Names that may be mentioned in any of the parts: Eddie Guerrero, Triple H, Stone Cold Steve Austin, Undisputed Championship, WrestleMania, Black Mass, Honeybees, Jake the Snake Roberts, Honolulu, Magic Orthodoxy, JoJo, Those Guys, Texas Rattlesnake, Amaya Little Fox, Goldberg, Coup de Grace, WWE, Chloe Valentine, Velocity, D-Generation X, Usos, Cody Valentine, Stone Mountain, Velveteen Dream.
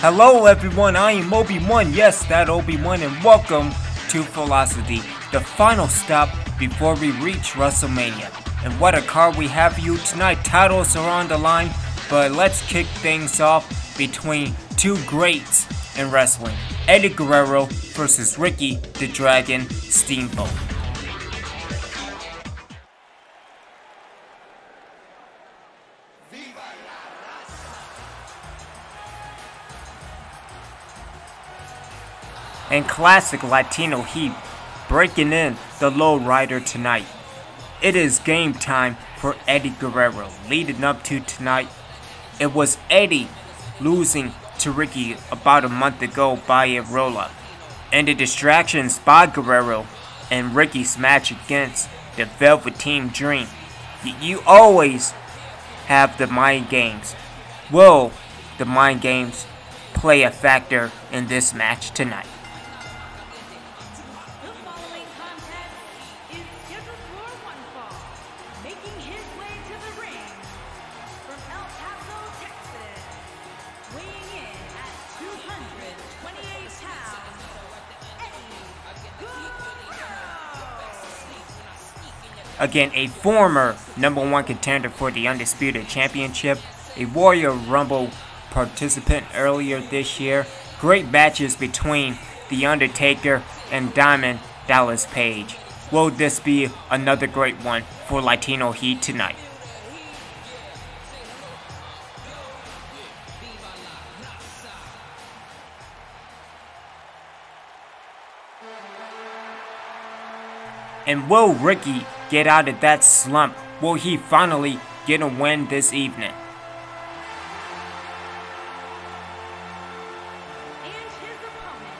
Hello everyone, I am Obi-Wan, yes that Obi-Wan, and welcome to Velocity, the final stop before we reach WrestleMania. And what a card we have for you tonight. Titles are on the line, but let's kick things off between two greats in wrestling. Eddie Guerrero versus Ricky the Dragon Steamboat. And classic Latino heat, breaking in the low rider tonight. It is game time for Eddie Guerrero. Leading up to tonight, it was Eddie losing to Ricky about a month ago by a roll-up, and the distractions by Guerrero and Ricky's match against the Velveteen Dream. You always have the mind games. Will the mind games play a factor in this match tonight? Again, a former #1 contender for the Undisputed Championship, a Warrior Rumble participant earlier this year. Great matches between The Undertaker and Diamond Dallas Page. Will this be another great one for Latino heat tonight? And will Ricky get out of that slump? Will he finally get a win this evening? And his opponent,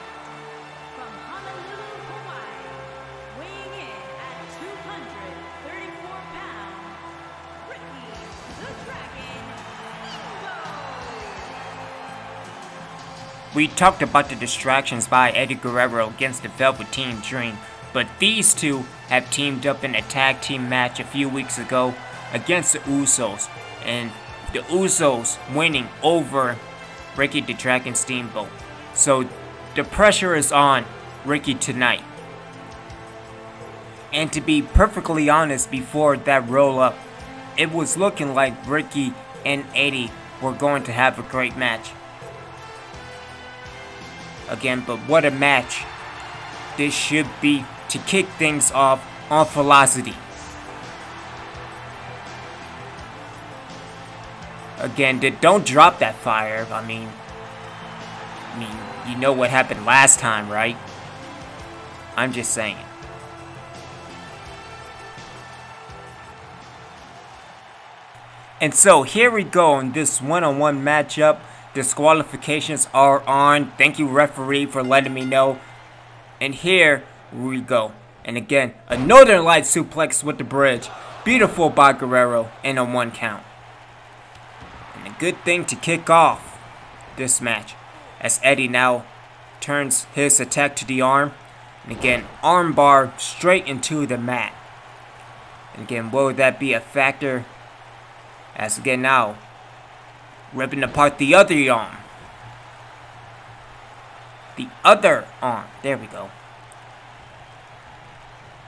from Honolulu, Hawaii, weighing in at 234 pounds, Ricky the Dragon Steamboat. We talked about the distractions by Eddie Guerrero against the Velveteen Dream, but these two have teamed up in a tag team match a few weeks ago against the Usos, and the Usos winning over Ricky the Dragon Steamboat. So the pressure is on Ricky tonight. And to be perfectly honest, before that roll up, it was looking like Ricky and Eddie were going to have a great match. Again, but what a match this should be to kick things off on Velocity. Again, don't drop that fire. I mean, you know what happened last time, right? I'm just saying. And so here we go in this one-on-one matchup. Disqualifications are on. Thank you, referee, for letting me know. And here we go. And again, a Northern Lights suplex with the bridge. Beautiful by Guerrero and a 1 count. And a good thing to kick off this match, as Eddie now turns his attack to the arm. And again, armbar straight into the mat. And again, will that be a factor? As again now, ripping apart the other arm. There we go.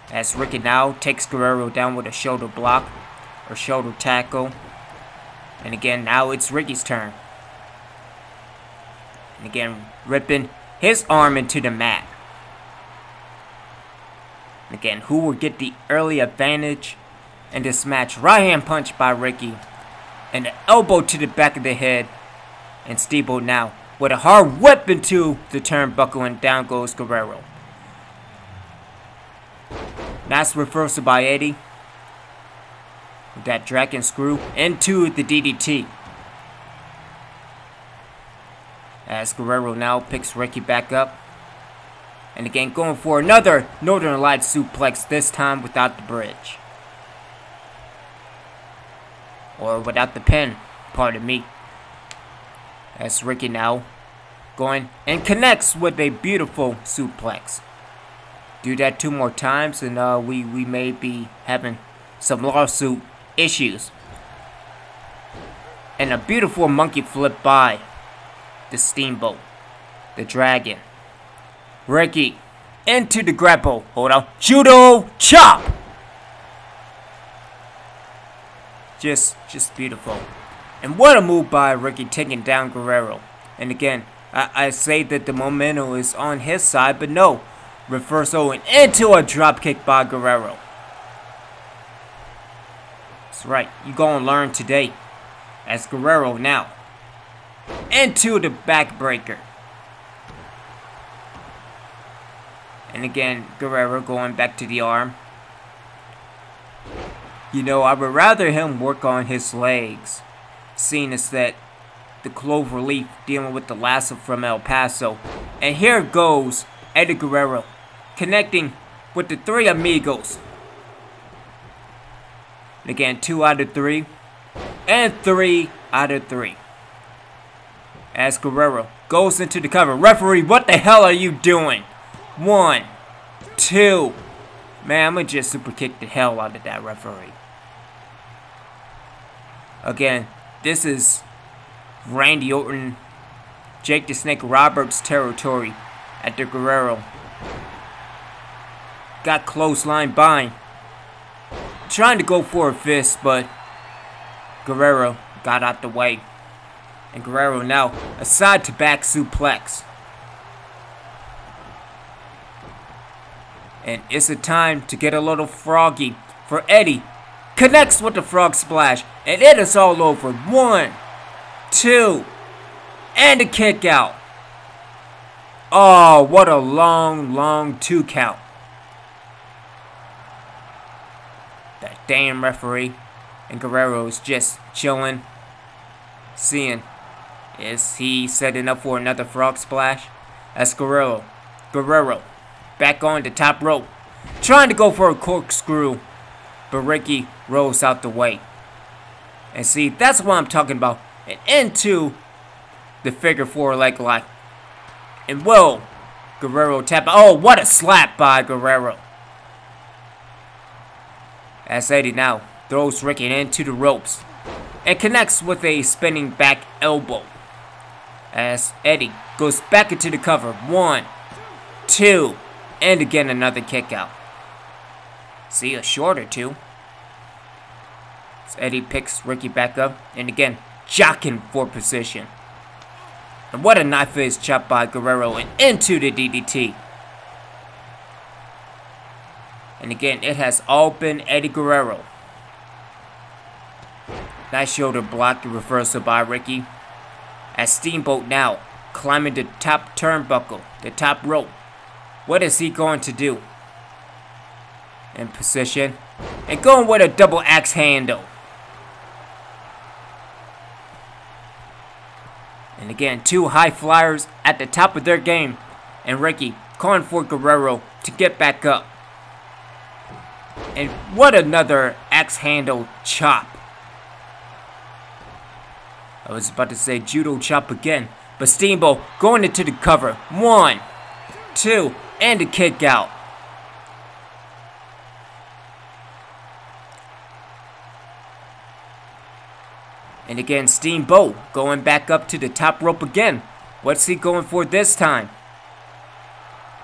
As Ricky now takes Guerrero down with a shoulder block or shoulder tackle. And again, now it's Ricky's turn. And again, ripping his arm into the mat. And again, who will get the early advantage in this match? Right hand punch by Ricky. And an elbow to the back of the head. And Steamboat now with a hard whip into the turnbuckle, and down goes Guerrero. Nice reversal by Eddie. With that dragon screw into the DDT. As Guerrero now picks Ricky back up. And again going for another Northern Lights suplex, this time without the bridge. Or without the pin, pardon me. As Ricky now going and connects with a beautiful suplex. Do that 2 more times and we may be having some lawsuit issues. And a beautiful monkey flip by the Steamboat, the Dragon, Ricky, into the grapple, hold on, judo chop! Just beautiful. And what a move by Ricky taking down Guerrero. And again, I say that the momentum is on his side, but no. Reverse Owen into a dropkick by Guerrero. That's right, you gonna learn today. As Guerrero now. Into the backbreaker. And again, Guerrero going back to the arm. You know, I would rather him work on his legs, seeing as that the clover leaf dealing with the lasso from El Paso. And here goes Eddie Guerrero, connecting with the three amigos. And again, 2 out of 3, and 3 out of 3. As Guerrero goes into the cover. Referee, what the hell are you doing? 1, 2. Man, I'm gonna just super kick the hell out of that referee. Again, this is Randy Orton, Jake the Snake Roberts territory at the Guerrero. Got clothesline bind. Trying to go for a fist, but Guerrero got out the way. And Guerrero now a side to back suplex. And it's a time to get a little froggy for Eddie. Connects with the frog splash. And it is all over. 1, 2. And a kick out. Oh, what a long 2 count. That damn referee. And Guerrero is just chilling. Seeing. Is he setting up for another frog splash? That's Guerrero. Back on the top rope, trying to go for a corkscrew, but Ricky rolls out the way. And see, that's what I'm talking about. And into the figure 4 leg lock. And whoa, Guerrero tap. Oh, what a slap by Guerrero. As Eddie now throws Ricky into the ropes and connects with a spinning back elbow. As Eddie goes back into the cover. 1, 2. And again, another kick out. See, a shorter two. So Eddie picks Ricky back up. And again, jocking for position. And what a knife is chopped by Guerrero and into the DDT. And again, it has all been Eddie Guerrero. Nice shoulder block, the reversal by Ricky. As Steamboat now climbing the top turnbuckle, the top rope. What is he going to do? In position. And going with a double axe handle. And again, 2 high flyers at the top of their game. And Ricky calling for Guerrero to get back up. And what another axe handle chop. I was about to say judo chop again. But Steamboat going into the cover. 1, 2. And a kick out. And again, Steamboat going back up to the top rope again. What's he going for this time?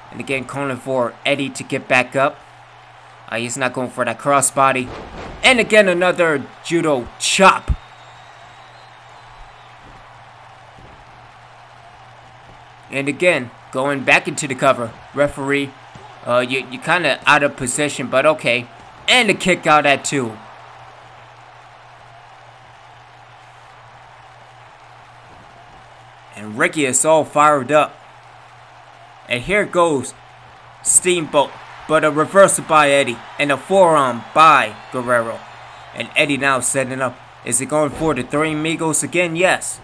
And again, calling for Eddie to get back up. He's not going for that crossbody. And again, another judo chop. And again, going back into the cover. Referee, you're kind of out of position, but okay. And a kick out at 2. And Ricky is all fired up. And here goes Steamboat, but a reversal by Eddie. And a forearm by Guerrero. And Eddie now setting up. Is he going for the three amigos again? Yes.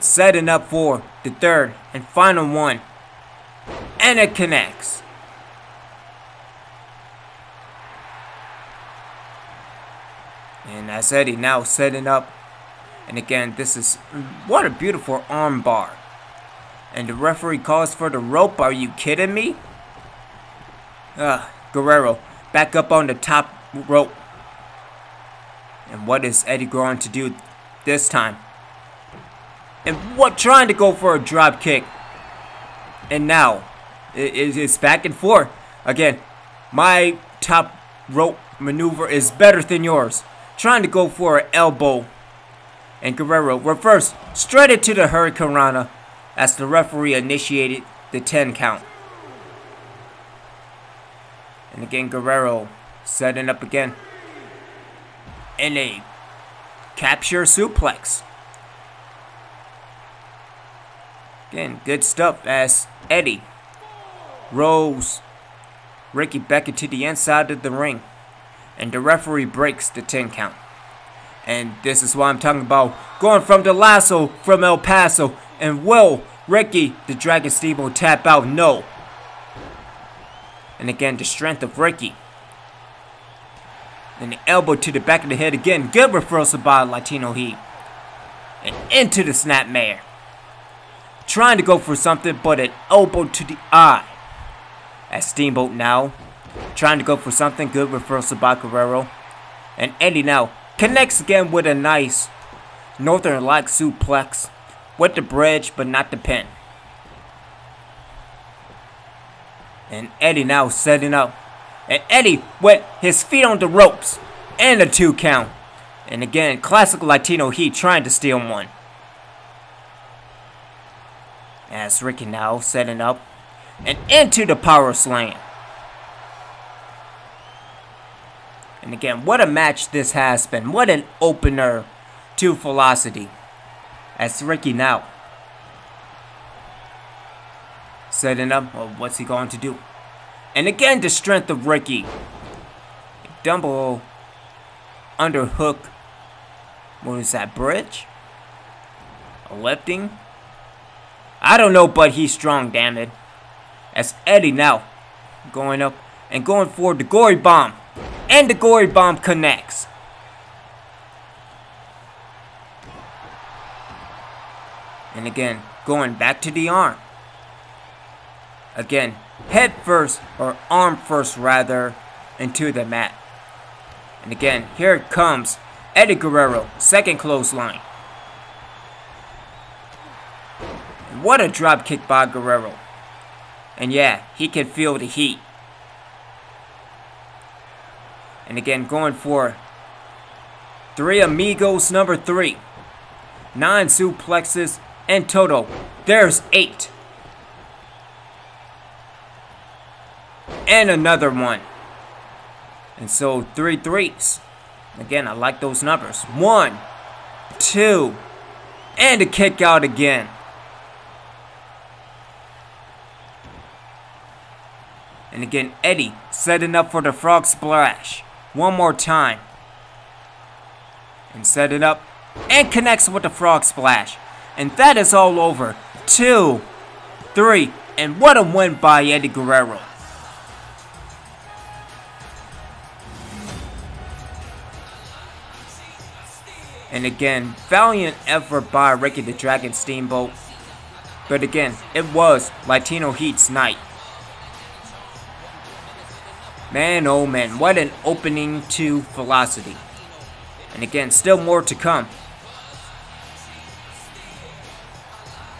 Setting up for the third and final one. And it connects. And as Eddie now setting up. And again, this is what a beautiful armbar. And the referee calls for the rope. Are you kidding me? Guerrero back up on the top rope. And what is Eddie going to do? this time. And what, trying to go for a drop kick. And now it's back and forth again. My top rope maneuver is better than yours. Trying to go for an elbow. And Guerrero reverse straight into the Hurricanrana as the referee initiated the 10 count. And again, Guerrero setting up again. And a capture suplex. Again, good stuff as Eddie rolls Ricky Beckett to the inside of the ring. And the referee breaks the 10 count. And this is why I'm talking about going from the lasso from El Paso. And will Ricky the Dragon Steamboat tap out? No. And again, the strength of Ricky. And the elbow to the back of the head again. Good reversal by Latino Heat. And into the snapmare. Trying to go for something, but an elbow to the eye. As Steamboat now trying to go for something. Good reversal by Guerrero. And Eddie now connects again with a nice Northern Lights suplex. With the bridge, but not the pin. And Eddie now setting up. And Eddie with his feet on the ropes. And a 2 count. And again, classic Latino Heat trying to steal one. As Ricky now setting up. And into the power slam. And again, what a match this has been. What an opener to Velocity. As Ricky now setting up. Well, what's he going to do? And again, the strength of Ricky. Dumble underhook. What is that, bridge? Lifting? I don't know, but he's strong, damn it. As Eddie now going up and going for the Gory Bomb. And the Gory Bomb connects. And again, going back to the arm. Again, head first, or arm first rather, into the mat. And again, here it comes. Eddie Guerrero, second clothesline. What a drop kick by Guerrero. And yeah, he can feel the heat. And again, going for Three Amigos number 3. 9 suplexes in total. There's 8. And another one. And so 3 threes. Again, I like those numbers. 1, 2. And a kick out again. And again, Eddie setting up for the frog splash. One more time. And set it up. And connects with the frog splash. And that is all over. 2, 3. And what a win by Eddie Guerrero. And again, valiant effort by Ricky the Dragon Steamboat. But again, it was Latino Heat's night. Man, oh man, what an opening to Velocity. And again, still more to come.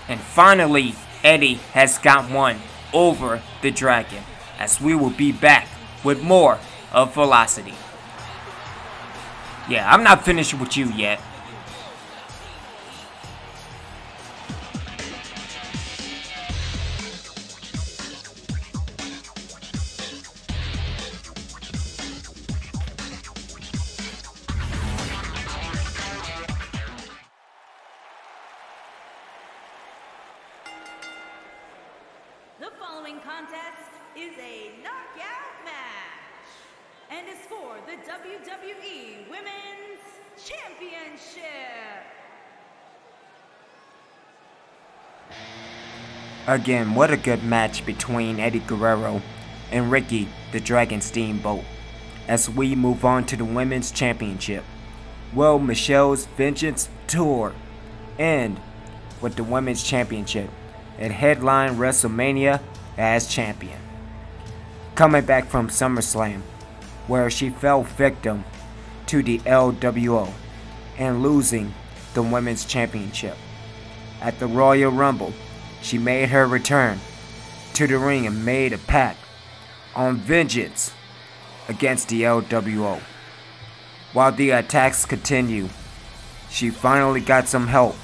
And finally, Eddie has got one over the Dragon. As we will be back with more of Velocity. Yeah, I'm not finished with you yet. The following contest is a knockout match. And is for the WWE Women's Championship. Again, what a good match between Eddie Guerrero and Ricky the Dragon Steamboat. As we move on to the Women's Championship. Well, Michelle's Vengeance Tour. And with the Women's Championship. And headline WrestleMania as champion. Coming back from SummerSlam. Where she fell victim to the LWO and losing the Women's Championship. At the Royal Rumble, she made her return to the ring and made a pact on vengeance against the LWO. While the attacks continue, she finally got some help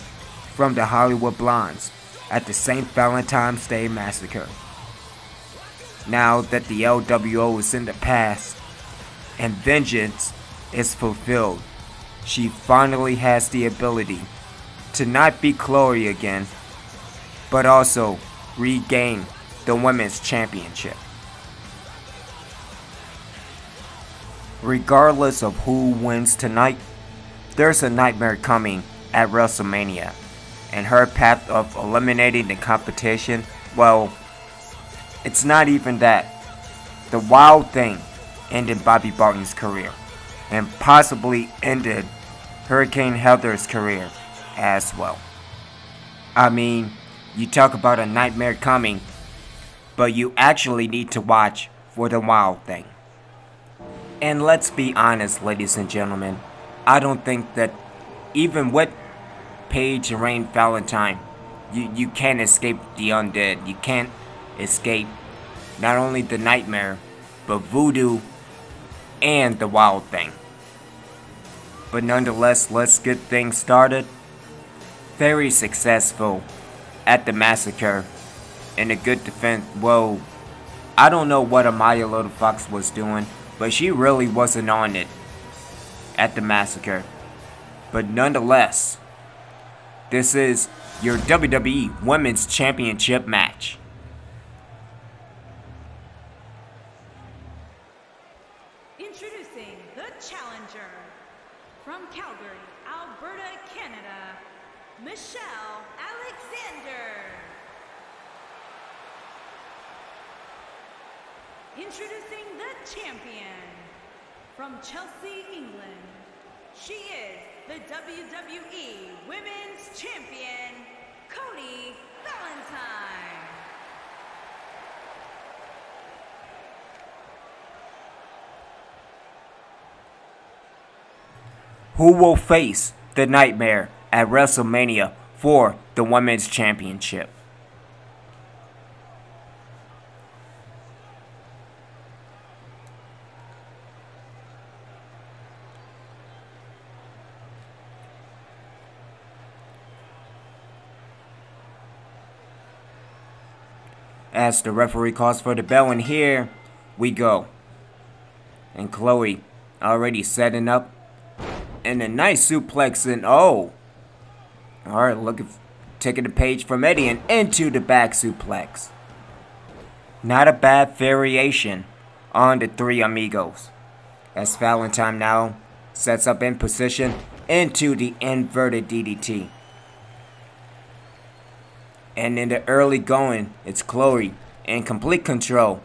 from the Hollywood Blondes at the St. Valentine's Day Massacre. Now that the LWO is in the past and vengeance is fulfilled, she finally has the ability to not be Chloe again, but also regain the Women's Championship. Regardless of who wins tonight, there's a nightmare coming at WrestleMania, and her path of eliminating the competition, well, it's not even that. The Wild Thing ended Bobby Barton's career, and possibly ended Hurricane Heather's career as well. I mean, you talk about a nightmare coming, but you actually need to watch for the Wild Thing. And let's be honest, ladies and gentlemen, I don't think that even with Paige and Rain Valentine, you can't escape the undead. You can't escape not only the nightmare, but voodoo and the Wild Thing. But nonetheless, let's get things started. Very successful at the massacre and a good defense. Whoa, I don't know what Amaya Little Fox was doing, but she really wasn't on it at the massacre. But nonetheless, this is your WWE Women's Championship match. Introducing the challenger from Calgary, Alberta, Canada, Michelle Alexander. Introducing the champion from Chelsea, England. She is the WWE Women's Champion, Cody Valentine. Who will face the nightmare at WrestleMania for the Women's Championship? As the referee calls for the bell, and here we go. And Chloe already setting up, and a nice suplex, and oh, all right, looking, taking a page from Eddie and into the back suplex. Not a bad variation on the Three Amigos. As Valentine now sets up in position into the inverted DDT. And in the early going, it's Chloe in complete control.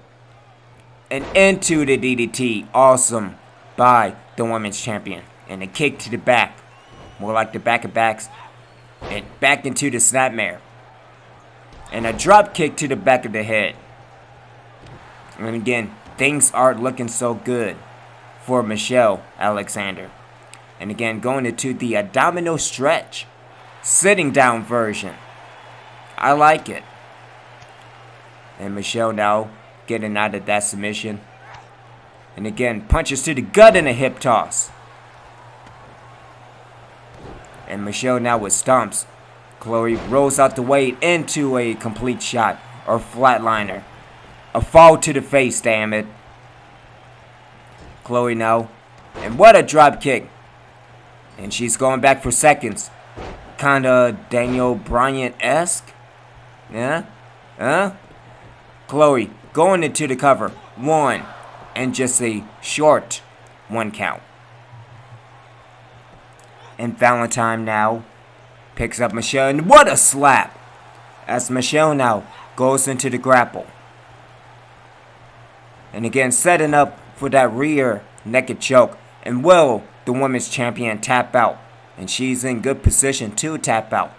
And into the DDT. Awesome by the Women's Champion. And a kick to the back. More like the back of backs. And back into the snapmare. And a drop kick to the back of the head. And again, things aren't looking so good for Michelle Alexander. And again, going into the abdominal stretch. Sitting down version. I like it. And Michelle now getting out of that submission. And again, punches to the gut and a hip toss. And Michelle now with stomps. Chloe rolls out the way into a complete shot or flatliner. A fall to the face, damn it. Chloe now. And what a drop kick. And she's going back for seconds. Kinda Daniel Bryan-esque. Yeah? Huh? Chloe going into the cover. One. And just a short one count. And Valentine now picks up Michelle. And what a slap! As Michelle now goes into the grapple. And again, setting up for that rear naked choke. And will the Women's Champion tap out? And she's in good position to tap out.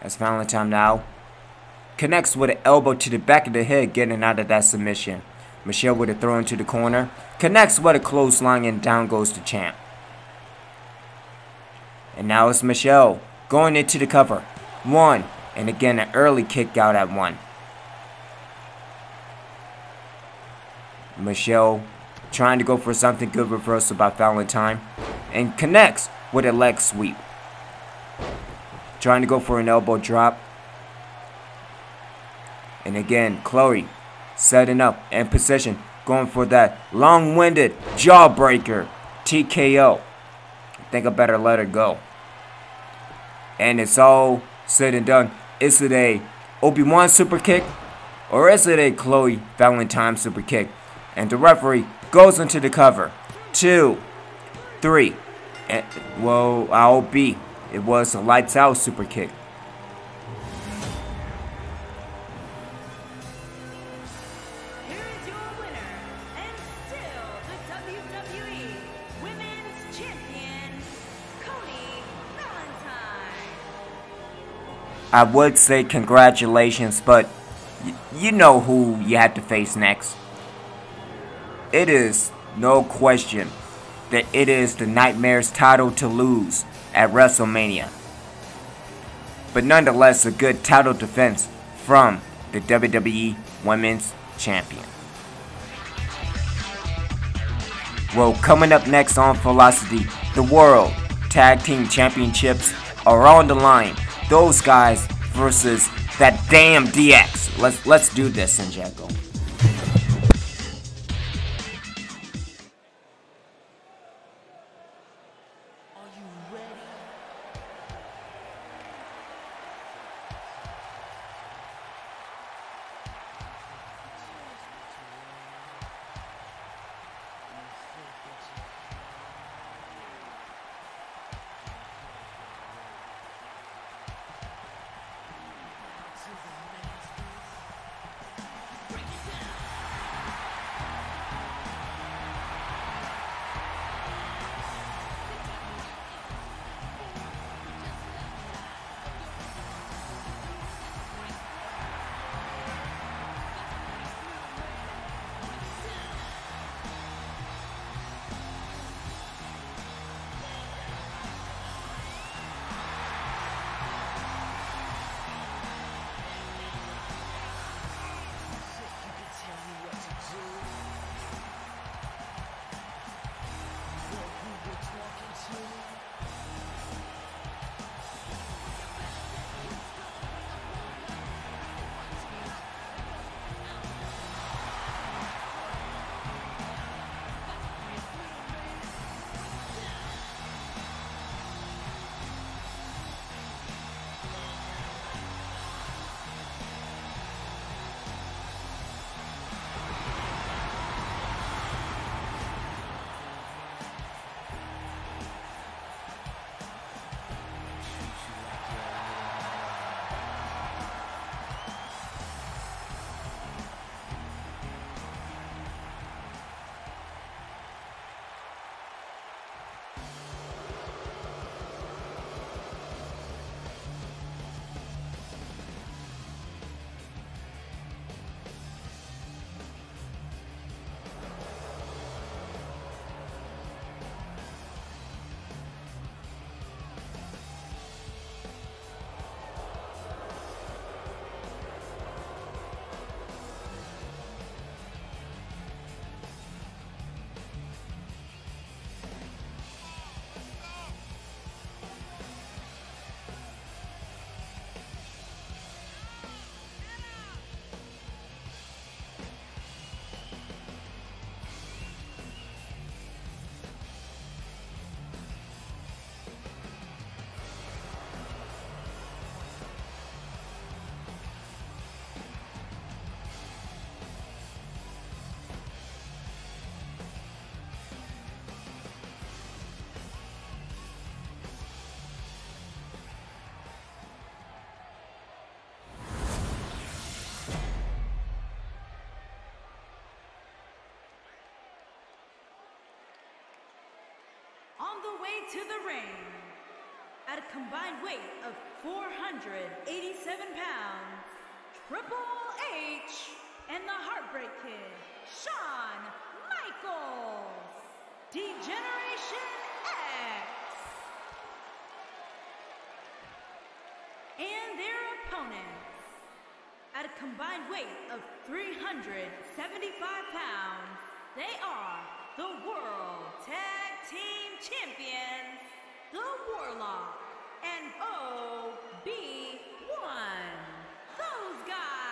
As Valentine now connects with an elbow to the back of the head, getting out of that submission. Michelle with a throw into the corner. Connects with a clothesline, and down goes the champ. And now it's Michelle going into the cover. One. And again, an early kick out at one. Michelle trying to go for something good reversal by Valentine. And connects with a leg sweep. Trying to go for an elbow drop. And again, Chloe setting up and position. Going for that long-winded jawbreaker. TKO. I think I better let her go. And it's all said and done. Is it a Obi-Wan super kick? Or is it a Chloe Valentine super kick? And the referee goes into the cover. 2, 3. And, well, I'll be. It was a lights out super kick. Here is your winner, and still the WWE Women's Champion, Cody Valentine. I would say congratulations, but you know who you had to face next. It is no question that it is the Nightmare's title to lose at WrestleMania. But nonetheless, a good title defense from the WWE Women's Champion. Well, coming up next on Velocity, the World Tag Team Championships are on the line. Those guys versus that damn DX. Let's do this, Sanjako. On the way to the ring, at a combined weight of 487 pounds, Triple H and the Heartbreak Kid, Shawn Michaels, Degeneration X. and their opponents at a combined weight of 375 pounds. They are the World Tag Team Champions, The Warlock and Obi-Wan. Those guys!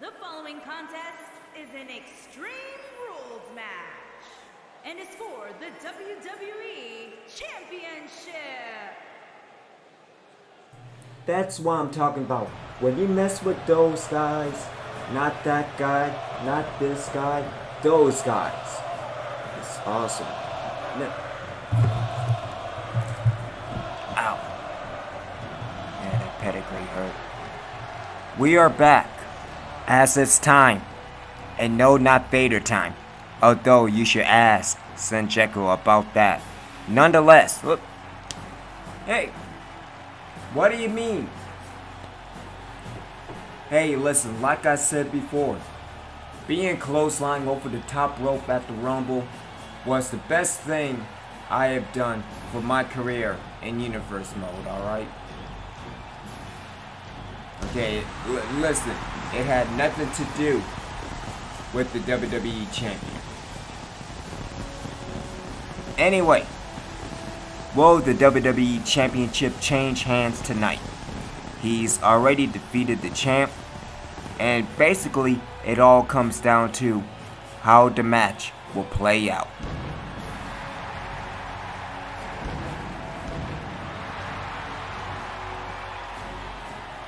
The following contest is an Extreme Rules match and is for the WWE Championship. That's what I'm talking about. When you mess with those guys, not that guy, not this guy, those guys. It's awesome. No. Ow. Yeah, that pedigree hurt. We are back. As it's time, and no, not Vader time, although you should ask Senjeku about that. Nonetheless, look, hey, what do you mean? Hey, listen, like I said before, being clotheslined over the top rope at the Rumble was the best thing I have done for my career in universe mode, alright? Okay, listen, it had nothing to do with the WWE champion. Anyway, will the WWE championship change hands tonight? He's already defeated the champ, and basically it all comes down to how the match will play out.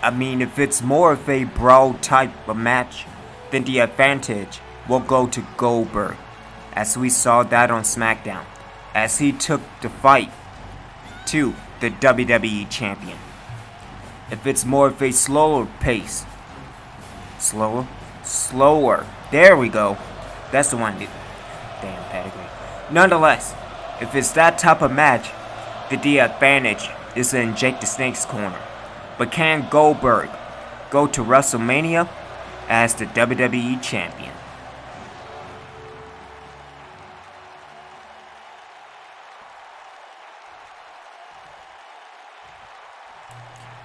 I mean, if it's more of a brawl type of match, then the advantage will go to Goldberg, as we saw that on SmackDown, as he took the fight to the WWE champion. If it's more of a slower pace, slower, there we go, that's the one, dude. Damn pedigree. Nonetheless, if it's that type of match, the advantage is in Jake the Snake's corner. But can Goldberg go to WrestleMania as the WWE champion?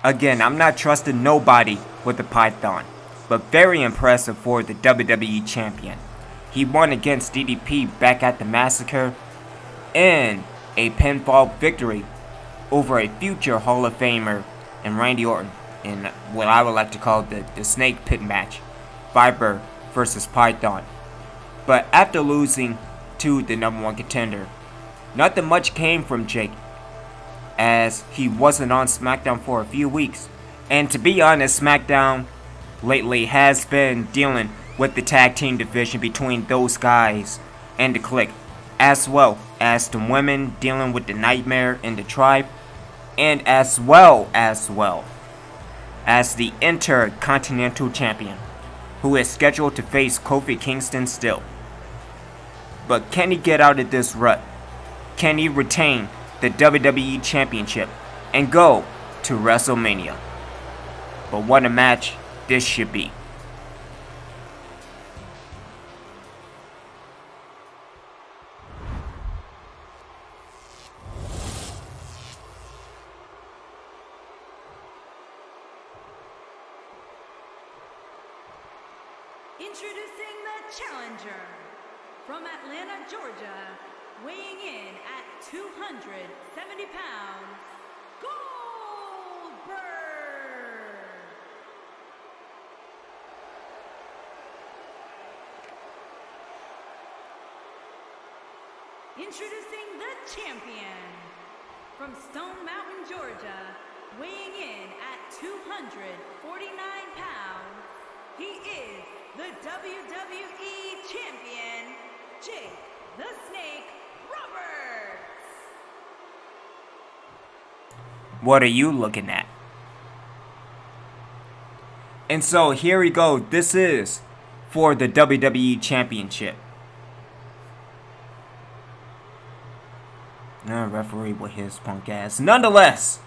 Again, I'm not trusting nobody with the Python, but very impressive for the WWE champion. He won against DDP back at the Massacre in a pinfall victory over a future Hall of Famer and Randy Orton in what I would like to call the snake pit match, Viper versus Python. But after losing to the #1 contender, nothing much came from Jake, as he wasn't on SmackDown for a few weeks. And to be honest, SmackDown lately has been dealing with the tag team division between those guys and the Clique, as well as the women dealing with the Nightmare and the Tribe, and as well as the Intercontinental Champion, who is scheduled to face Kofi Kingston still. But can he get out of this rut? Can he retain the WWE Championship and go to WrestleMania? But what a match this should be. Introducing the challenger from Atlanta, Georgia, weighing in at 270 pounds, Goldberg. Introducing the champion from Stone Mountain, Georgia, weighing in at 249 pounds, he is the WWE champion, Jake the Snake Roberts. What are you looking at? And so here we go. This is for the WWE Championship. No referee with his punk ass. Nonetheless,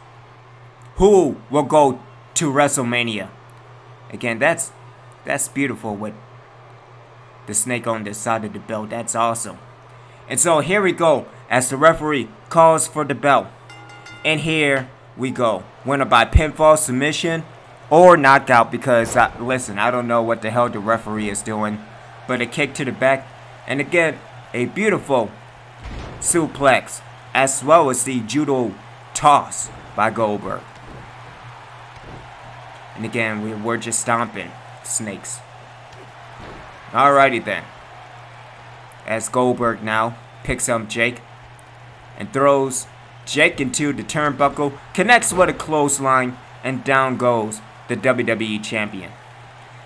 who will go to WrestleMania? Again, that's beautiful with the snake on the side of the belt. That's awesome. And so here we go as the referee calls for the belt. And here we go. Winner by pinfall, submission, or knockout, because, listen, I don't know what the hell the referee is doing. But a kick to the back. And again, a beautiful suplex, as well as the judo toss by Goldberg. And again, we're just stomping snakes. Alrighty then. As Goldberg now picks up Jake and throws Jake into the turnbuckle, connects with a clothesline, and down goes the WWE champion.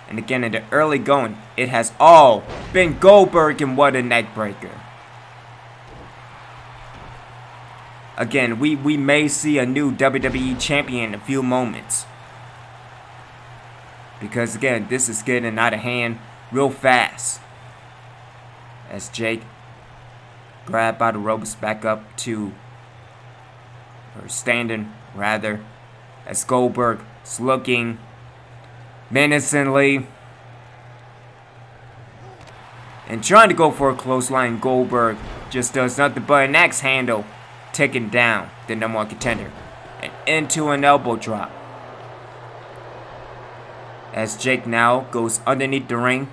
And again, in the early going, it has all been Goldberg, and what a neckbreaker. Again, we may see a new WWE champion in a few moments, because again, this is getting out of hand real fast. As Jake grabbed by the ropes back up to, or standing rather, as Goldberg is looking menacingly and trying to go for a clothesline. Goldberg just does nothing but an axe handle, taking down the number one contender and into an elbow drop. As Jake now goes underneath the ring,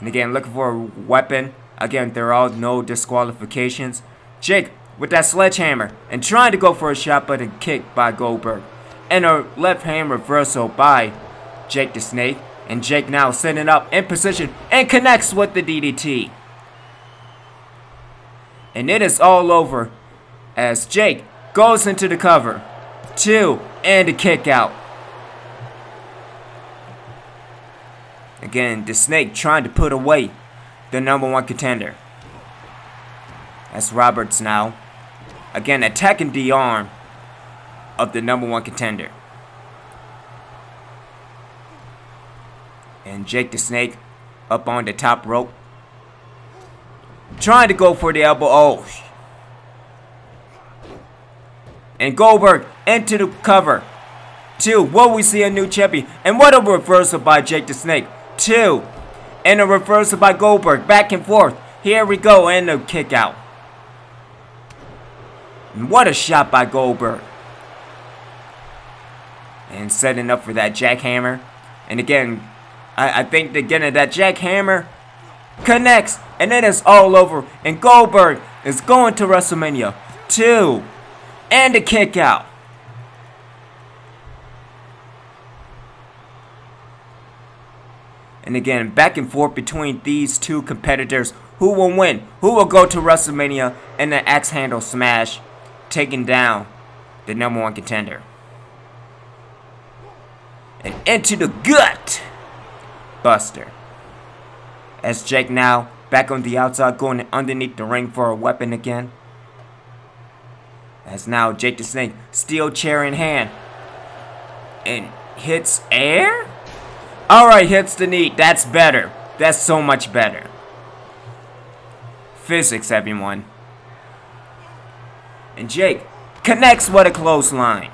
and again looking for a weapon. Again, there are no disqualifications. Jake with that sledgehammer and trying to go for a shot, but a kick by Goldberg and a left hand reversal by Jake the Snake. And Jake now setting up in position and connects with the DDT. And it is all over as Jake goes into the cover. 2 and a kick out. Again, the Snake trying to put away the number one contender. As Roberts now, again attacking the arm of the number one contender. And Jake the Snake up on the top rope, trying to go for the elbow. Oh. And Goldberg into the cover. 2. Will we see a new champion? And what a reversal by Jake the Snake. 2. And a reversal by Goldberg. Back and forth. Here we go. And a kick out. And what a shot by Goldberg. And setting up for that jackhammer. And again, I think they're getting that jackhammer. Connects. And it is all over. And Goldberg is going to WrestleMania. 2. And a kick out. And again, back and forth between these two competitors. Who will win? Who will go to WrestleMania in the axe handle smash, taking down the number one contender? And into the gut buster. As Jake now back on the outside, going underneath the ring for a weapon again. As now Jake the Snake, steel chair in hand. And hits air? Alright, hits the knee. That's better. That's so much better. Physics, everyone. And Jake connects with a clothesline.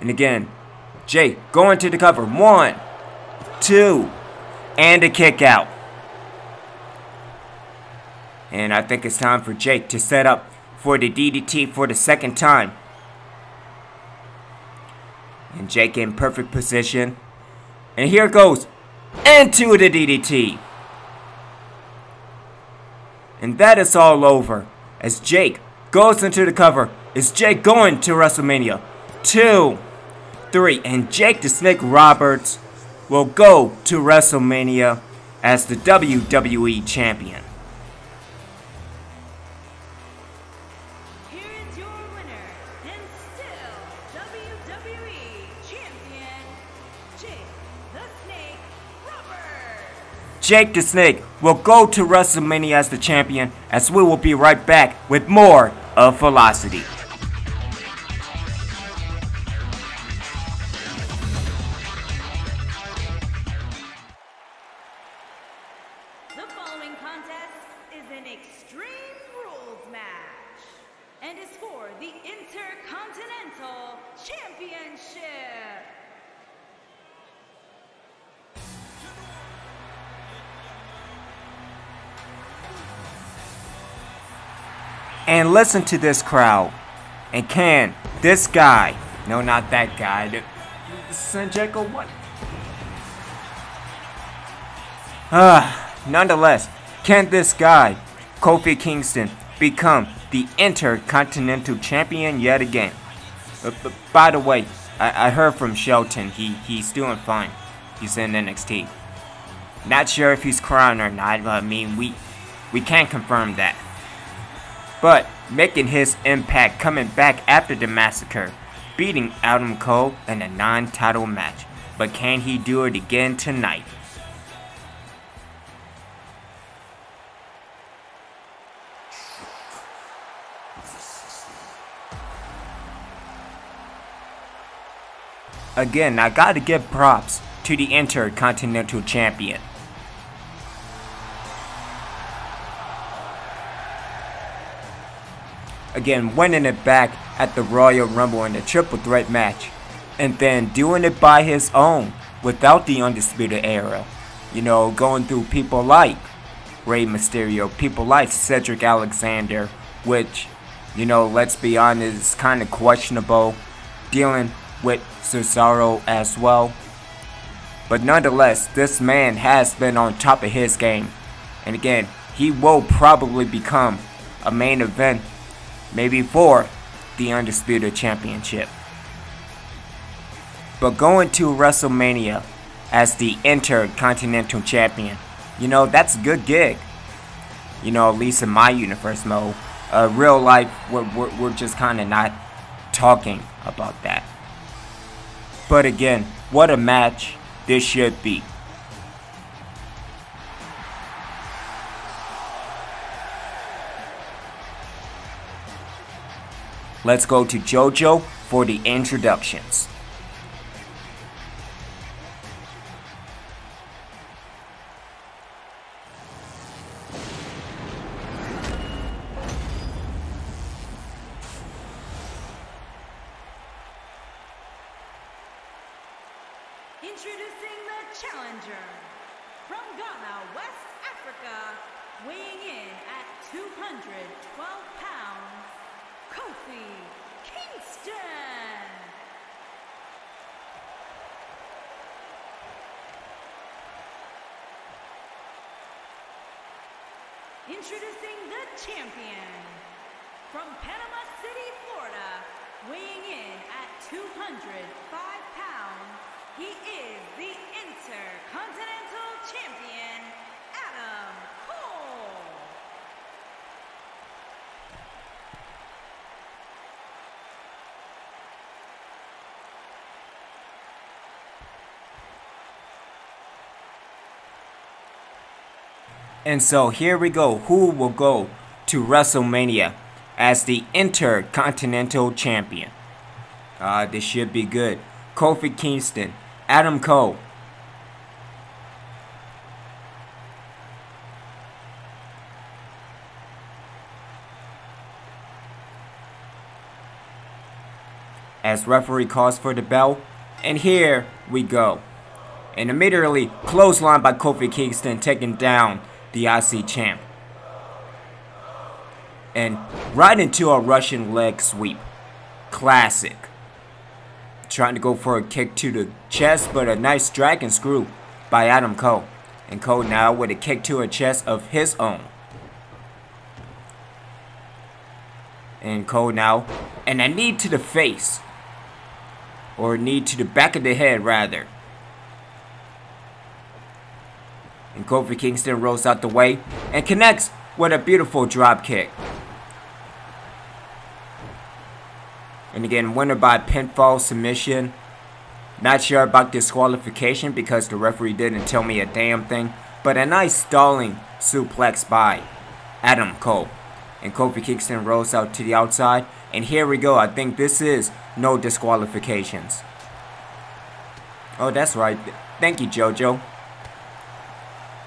And again, Jake going to the cover. 1, 2, and a kick out. And I think it's time for Jake to set up for the DDT for the second time. And Jake in perfect position. And here it goes. Into the DDT. And that is all over. As Jake goes into the cover. Is Jake going to WrestleMania? 2, 3. And Jake the Snake Roberts will go to WrestleMania as the WWE Champion. Jake the Snake will go to WrestleMania as the champion, as we will be right back with more of Velocity. The following contest is an Extreme Rules match and is for the Intercontinental Championship. And listen to this crowd. And can this guy, no, not that guy, Sanjeko, what? Nonetheless, can this guy, Kofi Kingston, become the Intercontinental Champion yet again? But by the way, I heard from Shelton, he's doing fine. He's in NXT. Not sure if he's crying or not, but I mean, we can't confirm that. But making his impact coming back after the massacre, beating Adam Cole in a non-title match. But can he do it again tonight? Again, I gotta give props to the Intercontinental Champion. Again, winning it back at the Royal Rumble in the triple threat match. And then doing it by his own without the Undisputed Era. you know, going through people like Rey Mysterio, people like Cedric Alexander, which, you know, let's be honest, is kind of questionable, dealing with Cesaro as well. But nonetheless, this man has been on top of his game. And again, he will probably become a main event, maybe for the Undisputed Championship. But going to WrestleMania as the Intercontinental Champion, you know, that's a good gig. You know, at least in my universe mode. Real life, we're just kind of not talking about that. But again, what a match this should be. Let's go to JoJo for the introductions. Introducing the challenger, from Ghana, West Africa, weighing in at 212 pounds, Kofi Kingston. Introducing the champion, from Panama City, Florida, weighing in at 205 pounds, he is the Intercontinental Champion, Adam Cole. And so here we go. Who will go to WrestleMania as the Intercontinental Champion? This should be good. Kofi Kingston, Adam Cole, as referee calls for the bell, and here we go. And immediately, clothesline by Kofi Kingston, taking down the IC champ, and right into a Russian leg sweep, classic. Trying to go for a kick to the chest, but a nice drag and screw by Adam Cole. And Cole now with a kick to a chest of his own. And Cole now, and a knee to the face. Or a knee to the back of the head, rather. And Kofi Kingston rolls out the way and connects with a beautiful drop kick. And again, winner by pinfall submission. Not sure about disqualification because the referee didn't tell me a damn thing. But a nice stalling suplex by Adam Cole. And Kofi Kingston rolls out to the outside. And here we go. I think this is no disqualifications. Oh, that's right. Thank you, JoJo.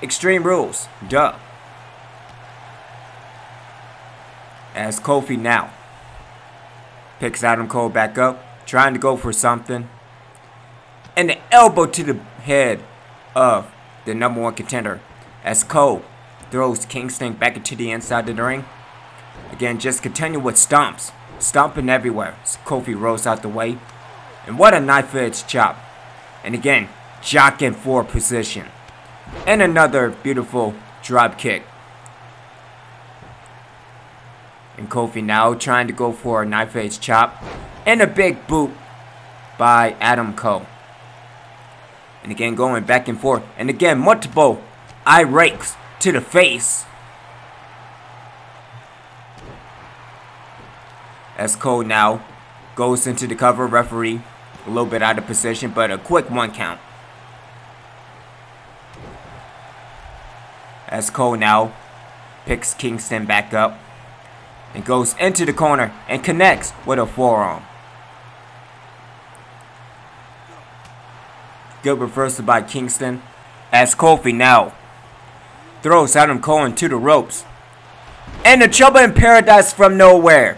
Extreme rules. Duh. As Kofi now picks Adam Cole back up, trying to go for something. And the elbow to the head of the #1 contender as Cole throws Kingston back into the inside of the ring. Again, just continue with stomps. Stomping everywhere. So Kofi rolls out the way. And what a knife edge chop. And again, jockeying for position. And another beautiful drop kick. And Kofi now trying to go for a knife edge chop. And a big boot by Adam Cole. And again going back and forth. And again multiple eye rakes to the face. As Cole now goes into the cover. Referee a little bit out of position, but a quick one count. As Cole now picks Kingston back up. And goes into the corner and connects with a forearm. Good reversal by Kingston. As Kofi now throws Adam Cole into the ropes. And the Trouble in Paradise from nowhere.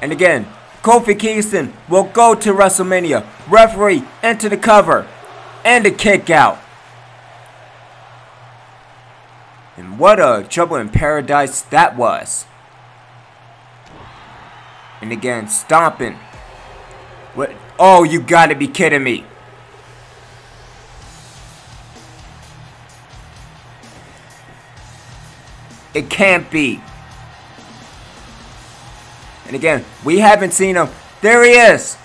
And again, Kofi Kingston will go to WrestleMania. Referee into the cover. And the kick out. And what a Trouble in Paradise that was. And again, stomping. What? Oh, you gotta be kidding me. It can't be. And again, we haven't seen him. There he is.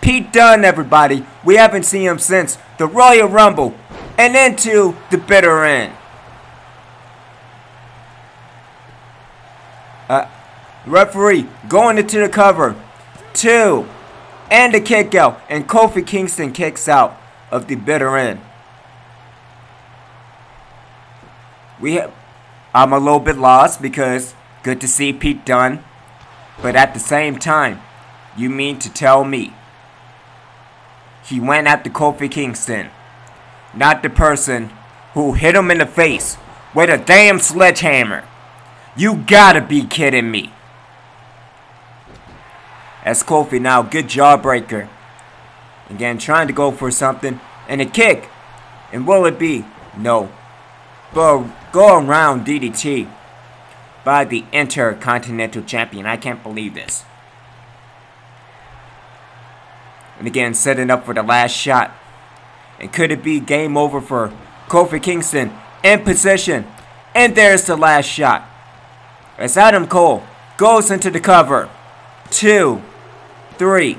Pete Dunne, everybody. We haven't seen him since the Royal Rumble and into the Bitter End. Referee going into the cover. Two. And a kick out. And Kofi Kingston kicks out of the Bitter End. I'm a little bit lost because good to see Pete Dunne. But at the same time, you mean to tell me he went after Kofi Kingston, not the person who hit him in the face with a damn sledgehammer? You gotta be kidding me. That's Kofi now, good jawbreaker. Again, trying to go for something, and a kick. And will it be? No. But go around DDT by the Intercontinental Champion. I can't believe this. And again, setting up for the last shot. And could it be game over for Kofi Kingston? In position. And there's the last shot. As Adam Cole goes into the cover. 2, 3.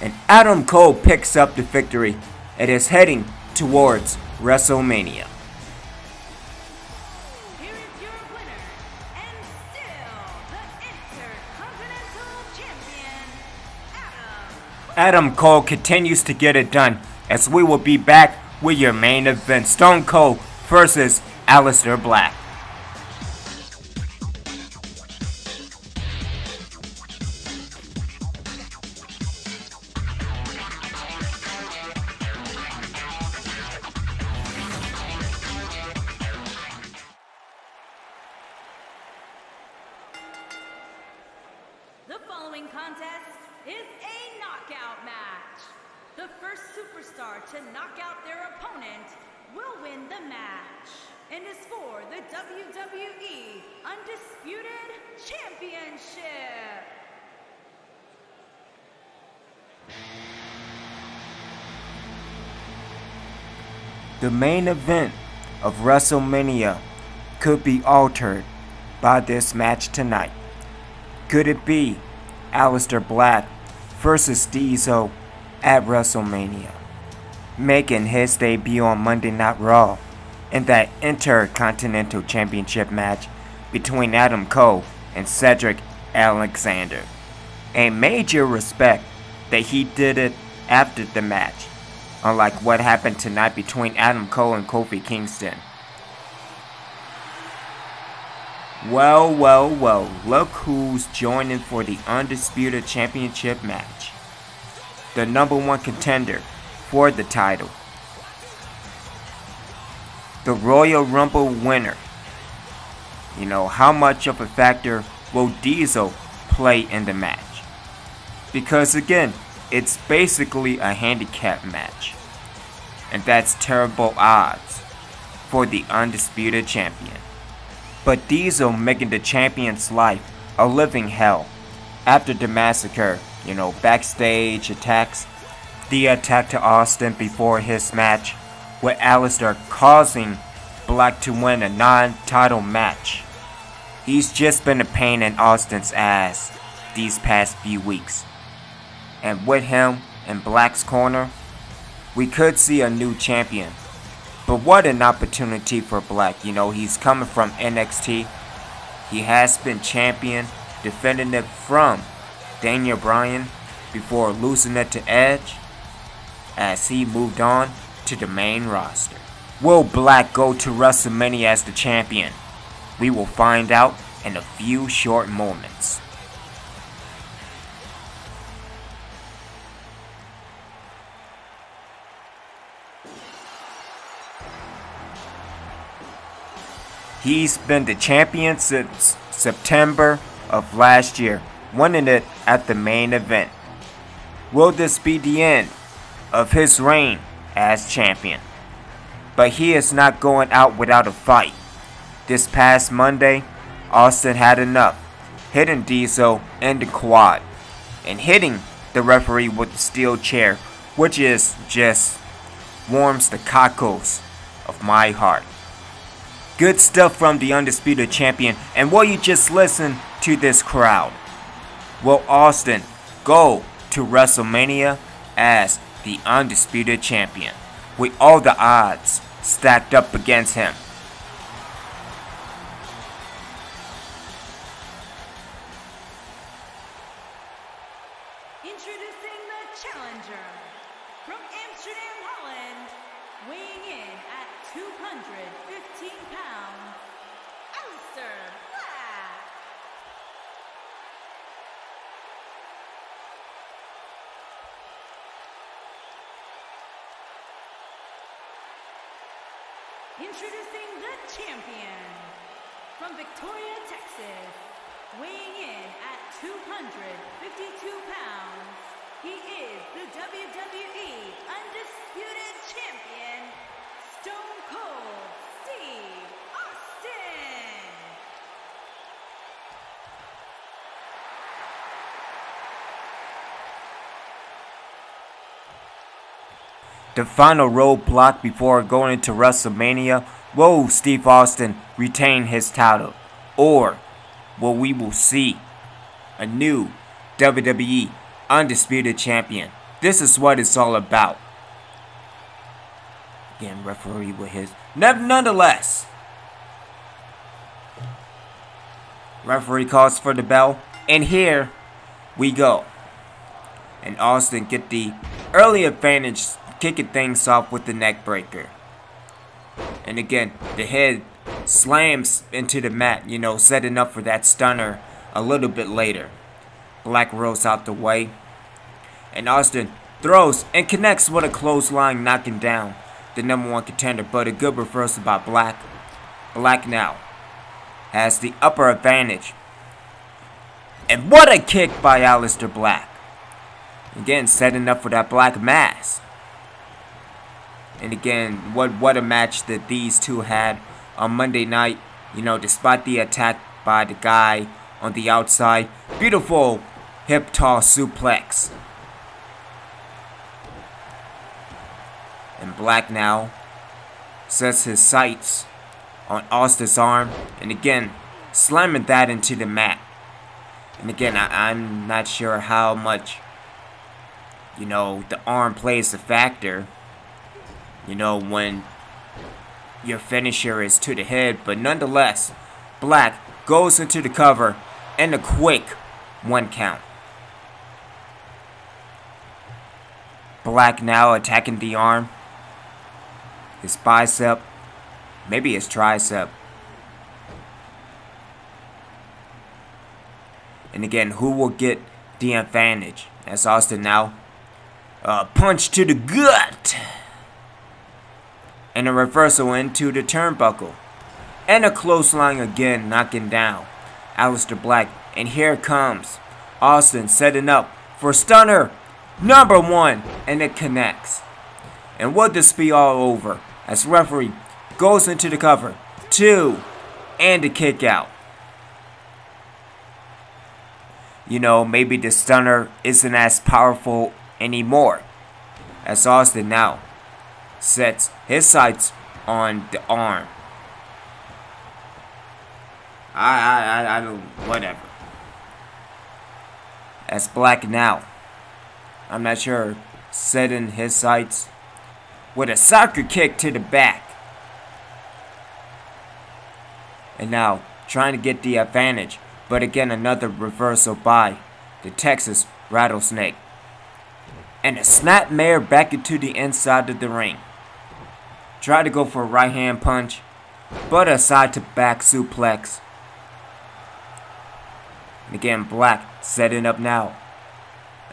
And Adam Cole picks up the victory and is heading towards WrestleMania. Adam Cole continues to get it done, as we will be back with your main event, Stone Cold versus Aleister Black. WWE Undisputed Championship. The main event of WrestleMania could be altered by this match tonight. Could it be Aleister Black versus Diesel at WrestleMania, making his debut on Monday Night Raw in that Intercontinental Championship match between Adam Cole and Cedric Alexander? A major respect that he did it after the match, unlike what happened tonight between Adam Cole and Kofi Kingston. Well, well, well, look who's joining for the Undisputed Championship match. The #1 contender for the title. The Royal Rumble winner. You know, how much of a factor will Diesel play in the match? Because again, it's basically a handicap match. And that's terrible odds for the Undisputed Champion. But Diesel making the champion's life a living hell after the massacre. You know, backstage attacks. The attack to Austin before his match with Aleister causing Black to win a non-title match. He's just been a pain in Austin's ass these past few weeks. And with him in Black's corner, we could see a new champion. But what an opportunity for Black. You know, he's coming from NXT. He has been champion, defending it from Daniel Bryan before losing it to Edge as he moved on to the main roster. Will Black go to WrestleMania as the champion? We will find out in a few short moments. He's been the champion since September of last year, winning it at the main event. Will this be the end of his reign as champion? But he is not going out without a fight. This past Monday, Austin had enough, hitting Diesel in the quad and hitting the referee with the steel chair, which is just warms the cockles of my heart. Good stuff from the Undisputed Champion. And will you just listen to this crowd? Will Austin go to WrestleMania as the Undisputed Champion, with all the odds stacked up against him? Introducing the challenger, from Amsterdam, Holland, weighing in at 215 pounds, Aleister Black. Introducing the champion, from Victoria, Texas, weighing in at 252 pounds, he is the WWE Undisputed Champion, Stone Cold Steve Austin. The final roadblock before going into WrestleMania, will Steve Austin retain his title, or will we see a new WWE Undisputed Champion? This is what it's all about. Again, referee with his... Nonetheless, referee calls for the bell, and here we go. And Austin get the early advantage, kicking things off with the neck breaker. And again, the head slams into the mat, you know, setting up for that stunner a little bit later. Black rolls out the way, and Austin throws and connects with a clothesline, knocking down the #1 contender, but a good reversal by Black. Black now has the upper advantage, and what a kick by Aleister Black. Again, setting up for that Black Mass. And again, what a match that these two had on Monday night, you know, despite the attack by the guy on the outside. Beautiful hip toss suplex. And Black now sets his sights on Austin's arm, and again, slamming that into the mat. And again, I'm not sure how much, you know, the arm plays a factor, you know, when your finisher is to the head, but nonetheless, Black goes into the cover and a quick 1 count. Black now attacking the arm, his bicep, maybe his tricep. And again, who will get the advantage? That's Austin now. A punch to the gut, and a reversal into the turnbuckle, and a clothesline again, knocking down Aleister Black. And here comes Austin, setting up for stunner #1, and it connects. And will this be all over, as referee goes into the cover, 2, and a kick out? You know, maybe the stunner isn't as powerful anymore, as Austin now sets his sights on the arm. I don't, whatever. As Black now, I'm not sure, setting his sights with a soccer kick to the back. And now trying to get the advantage, but again, another reversal by the Texas Rattlesnake, and a snapmare back into the inside of the ring. Try to go for a right hand punch, but a side to back suplex. And again, Black setting up now.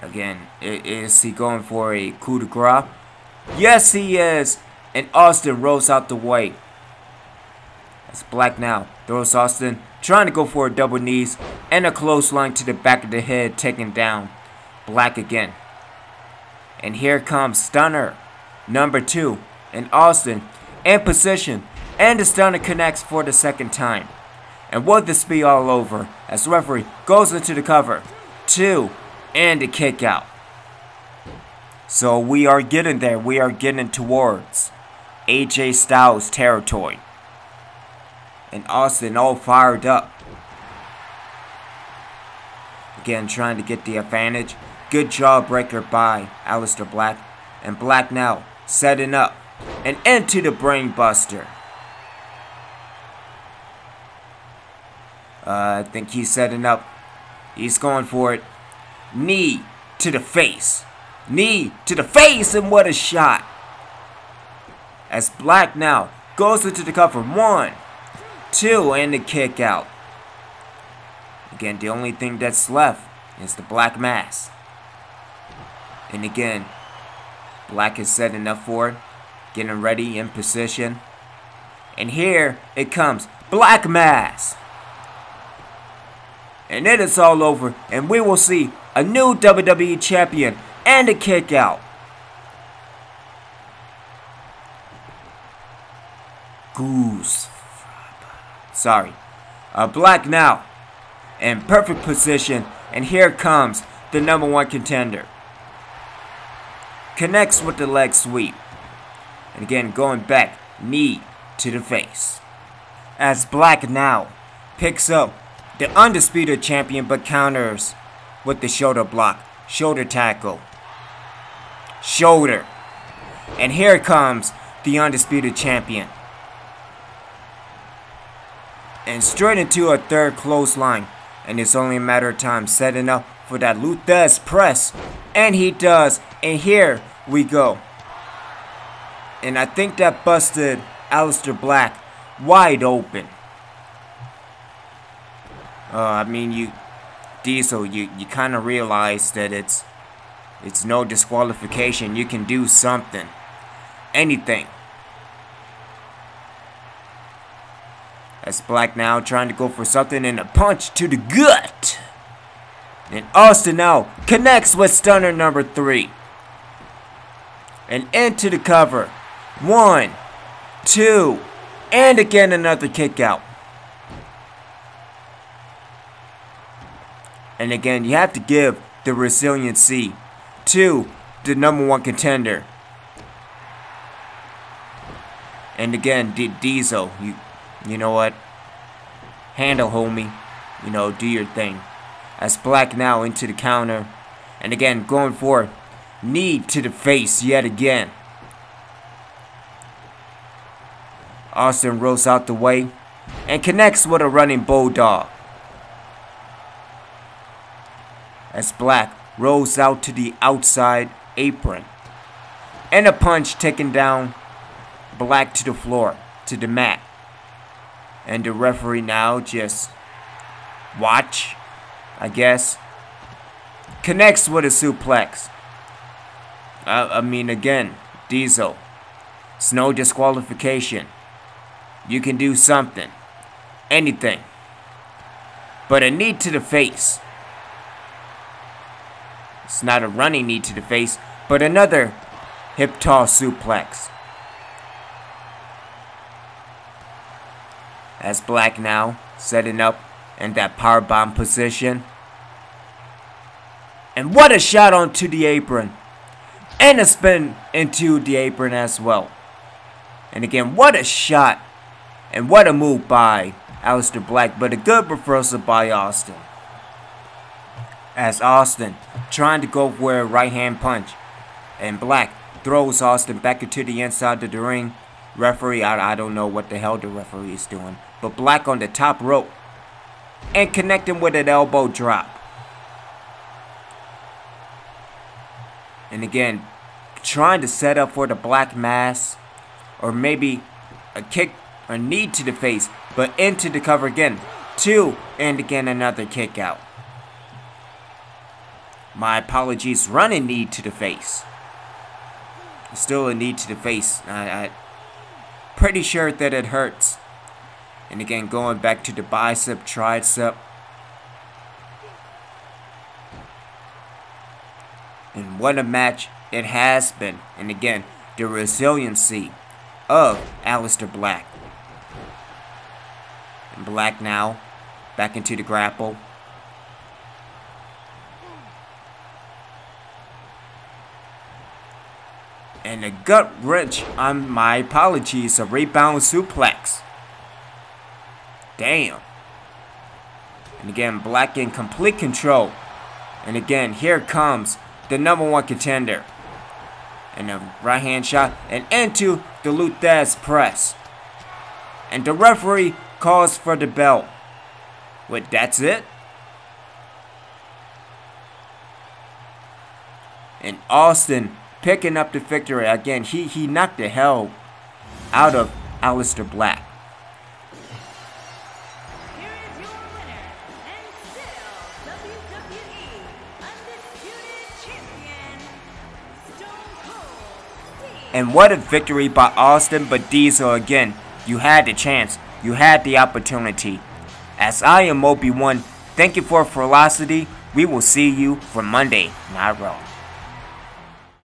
Again, is he going for a coup de grace? Yes, he is. And Austin rolls out the way. That's Black now. Throws Austin, trying to go for a double knees, and a clothesline to the back of the head, taking down Black again. And here comes stunner #2, and Austin in position and as Dunne connects for the second time. And would this be all over as the referee goes into the cover, 2, and a kick out. So we are getting there, we are getting towards AJ Styles territory. And Austin all fired up. Again, trying to get the advantage. Good jawbreaker by Aleister Black. And Black now setting up an end to the brainbuster. I think he's setting up. He's going for it. Knee to the face. Knee to the face, and what a shot. As Black now goes into the cover. 1, 2, and the kick out. Again, the only thing that's left is the Black Mass. And again, Black is setting up for it. Getting ready in position. And here it comes. Black Mass. And it is all over. And we will see a new WWE champion and a kick out. Goose. Sorry. Black now in perfect position. And here comes the #1 contender. Connects with the leg sweep. And again, going back, knee to the face. As Black now picks up the Undisputed Champion, but counters with the shoulder block. Shoulder tackle. Shoulder. And here comes the Undisputed Champion. And straight into a third clothesline. And it's only a matter of time, setting up for that Luthes press. And he does. And here we go. And I think that busted Aleister Black wide open. I mean, Diesel, you kind of realize that it's no disqualification. You can do something. Anything. As Black now trying to go for something and a punch to the gut. And Austin now connects with stunner #3. And into the cover. 1, 2, and again another kick out. And again, you have to give the resiliency to the #1 contender. And again, Diesel, you know what? Handle, homie. You know, do your thing. As Black now into the counter. And again, going for knee to the face yet again. Austin rolls out the way and connects with a running bulldog. As Black rolls out to the outside apron. And a punch taken down. Black to the floor, to the mat. And the referee now just watch, I guess. Connects with a suplex. I mean, again, Diesel. It's no disqualification. You can do something. Anything. But a knee to the face. It's not a running knee to the face, but another hip toss suplex. As Black now setting up in that powerbomb position. And what a shot onto the apron. And a spin into the apron as well. And again, what a shot. And what a move by Aleister Black, but a good reversal by Austin. As Austin trying to go for a right hand punch. And Black throws Austin back into the inside of the ring. Referee, I don't know what the hell the referee is doing. But Black on the top rope. And connecting with an elbow drop. And again, trying to set up for the Black Mass. Or maybe a kick or knee to the face. But into the cover again. 2, and again another kick out. My apologies, running knee to the face. Still a knee to the face. I pretty sure that it hurts. And again, going back to the bicep, tricep. And what a match it has been. And again, the resiliency of Aleister Black. Black now back into the grapple. And a gut wrench on my apologies, a rebound suplex. Damn. And again, Black in complete control. And again, here comes the #1 contender. And a right hand shot and into the Luthes press. And the referee calls for the bell. Wait, that's it? And Austin picking up the victory. Again, he knocked the hell out of Aleister Black. Here is your winner, and still WWE Undisputed Champion, Stone Cold Steve. And what a victory by Austin, but Diesel again. You had the chance. You had the opportunity. As I am Obi-Wan, thank you for Velocity. We will see you for Monday Night Raw.